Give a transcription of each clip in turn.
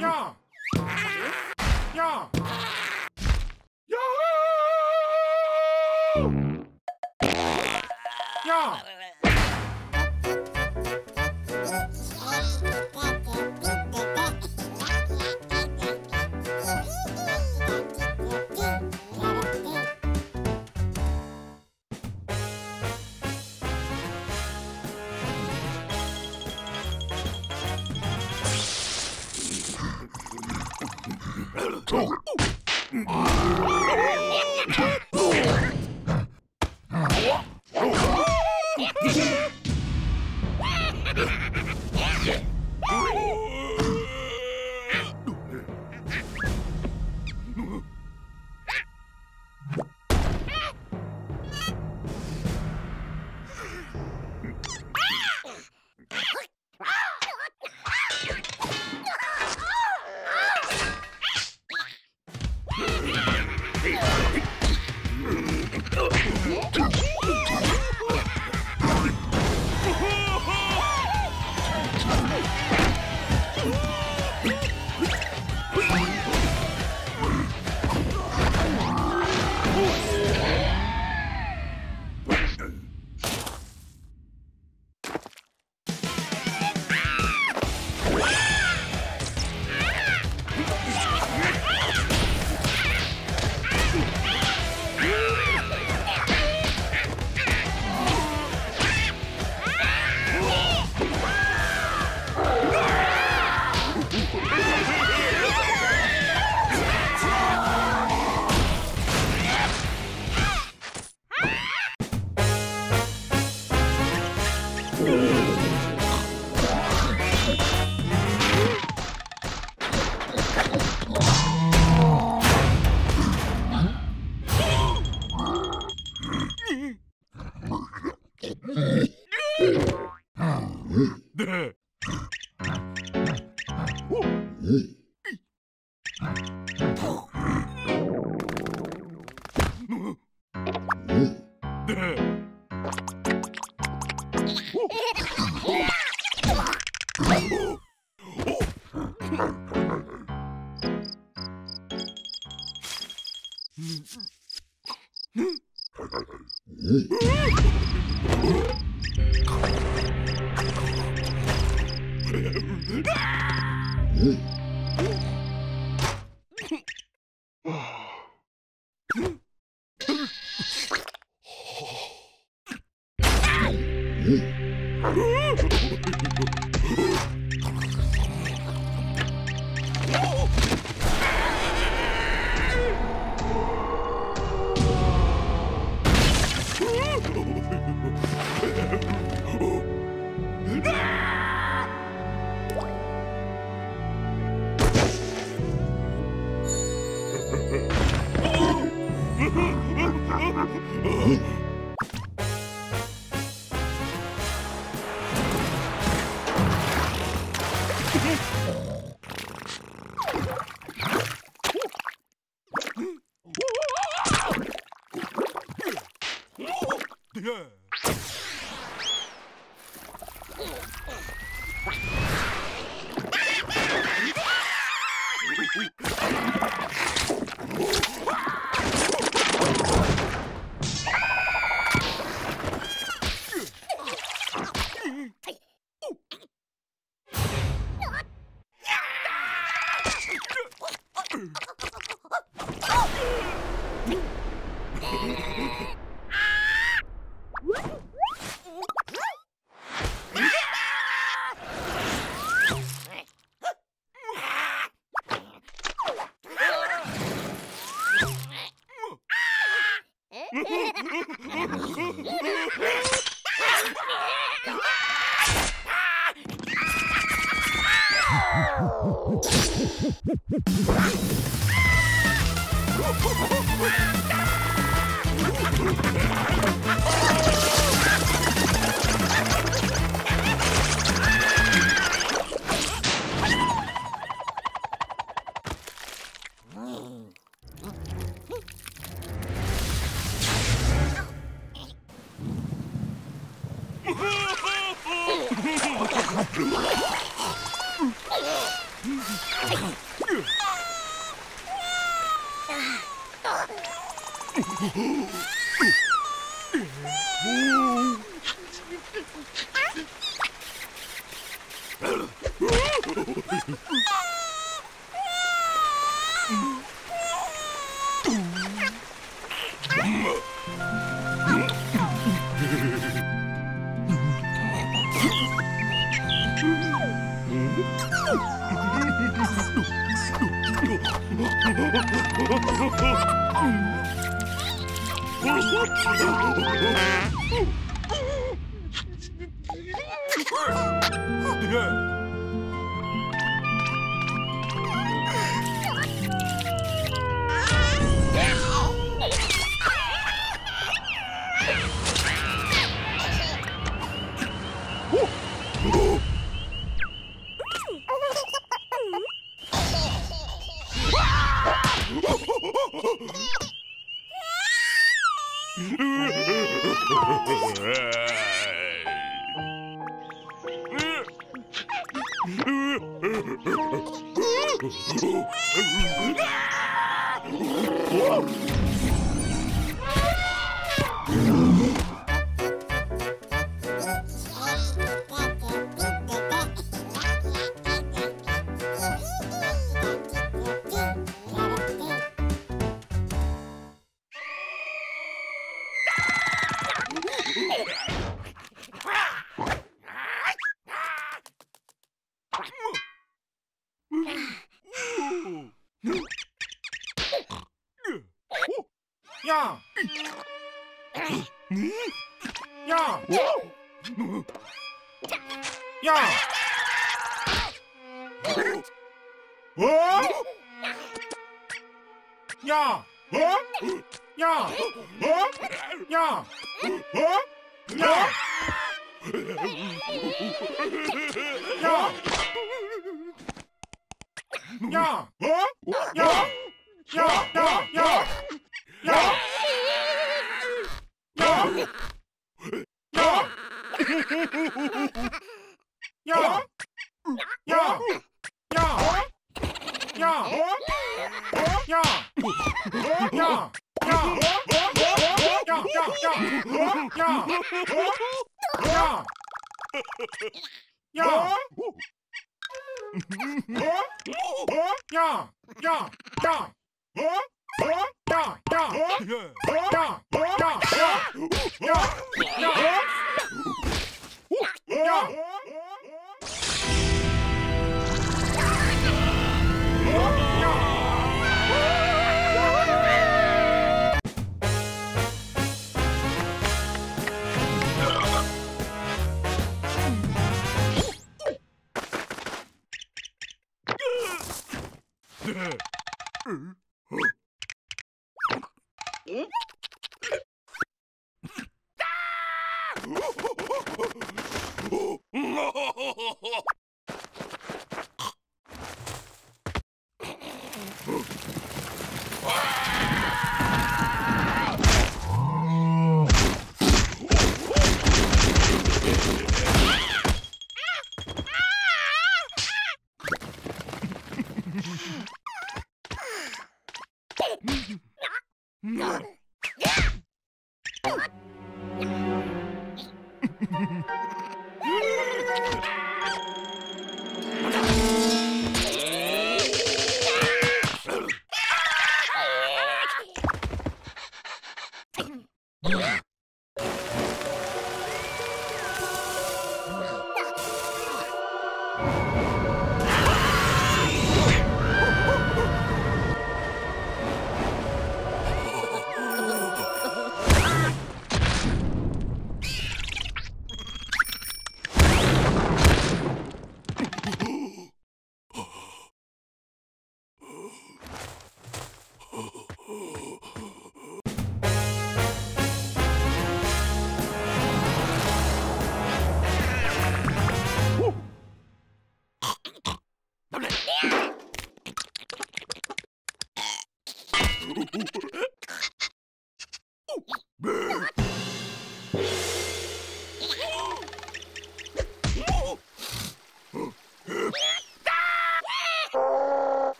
Yeah. Yeah. Yahoo! Yeah.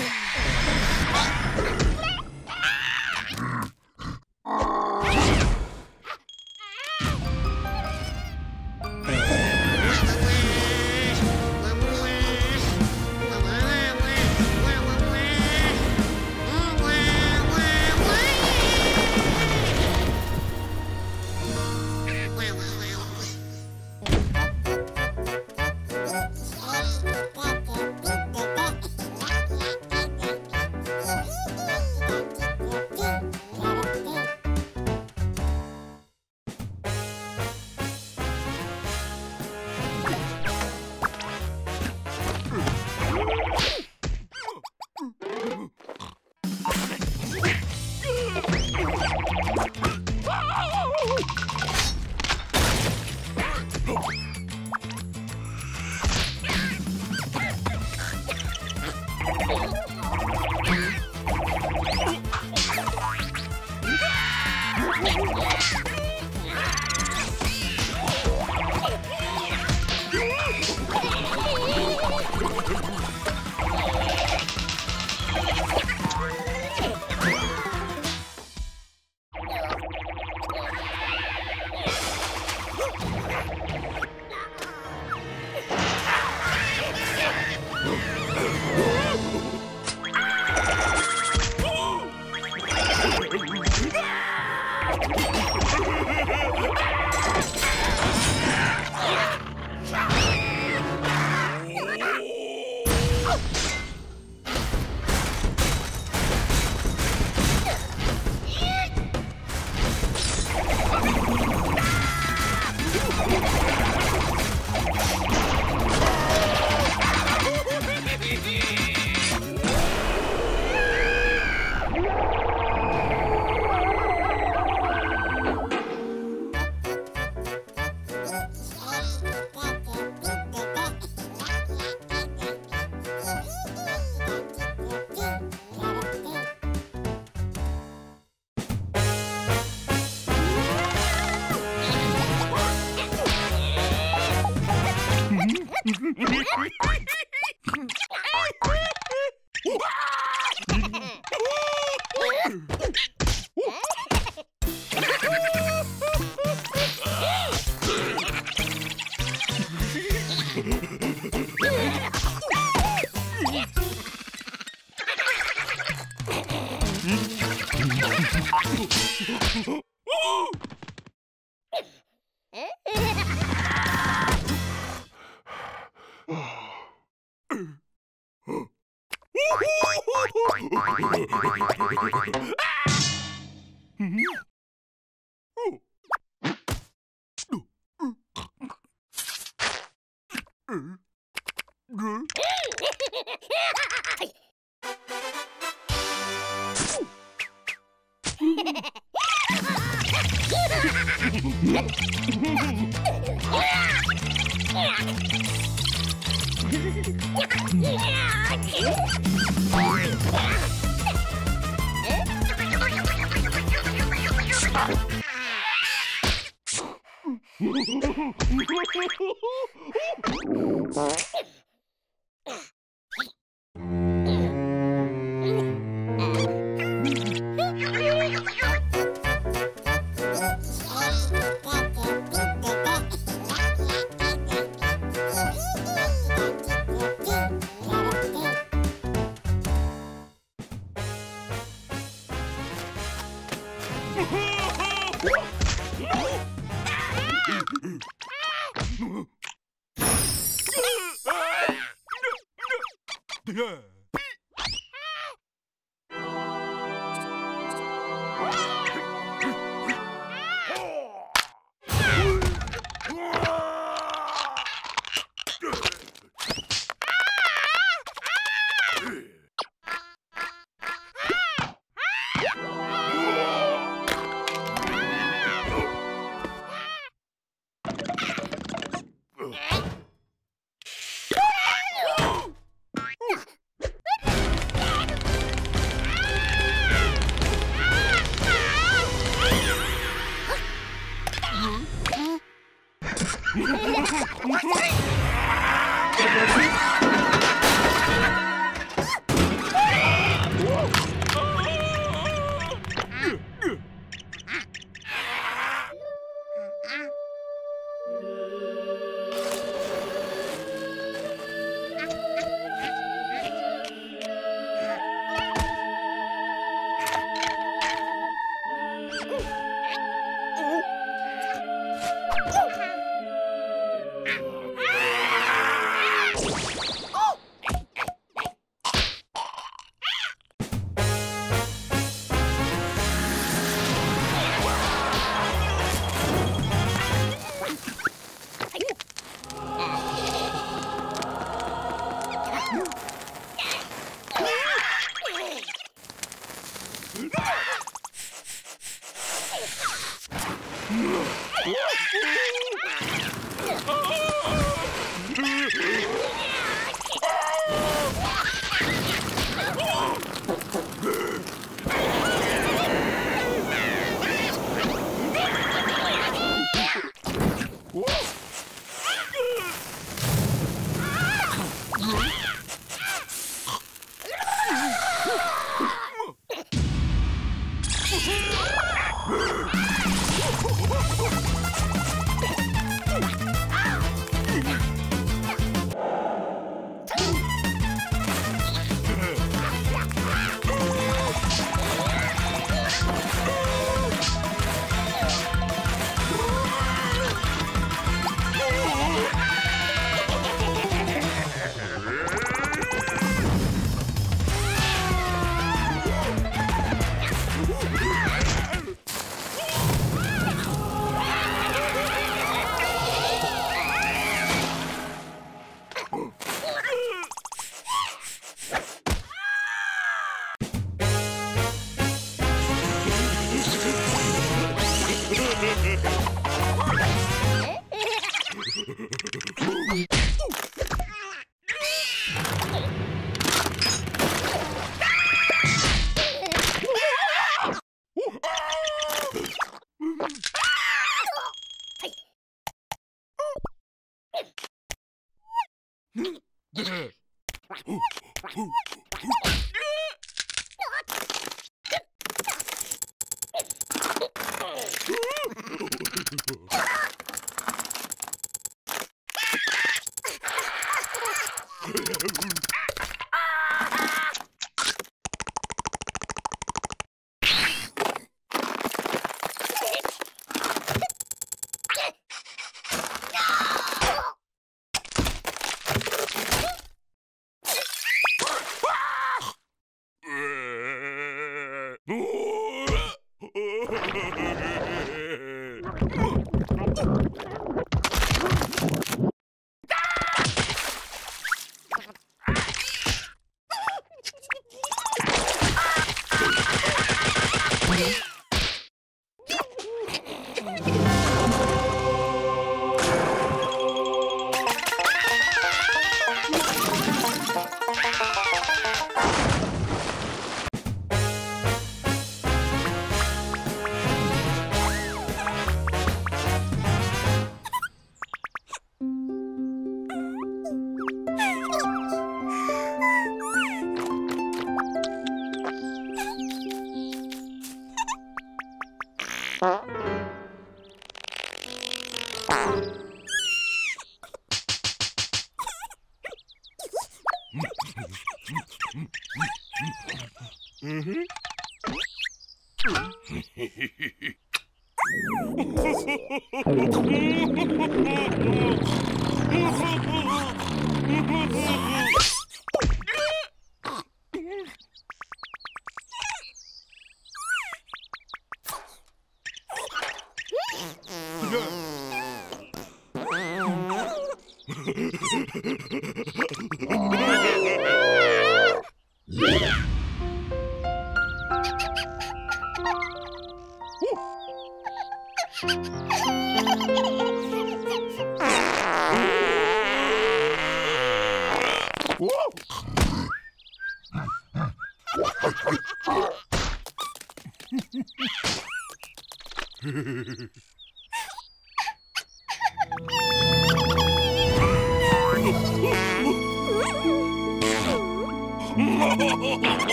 No! Yeah.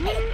Whoa!